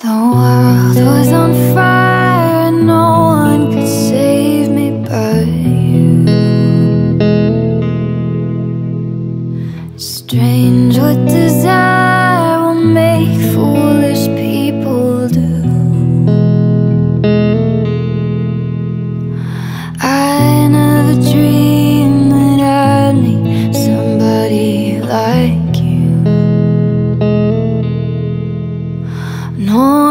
The world was on fire and no one could save me but you. Strange what desire will make foolish people do. I never dreamed that I'd meet somebody like you. No.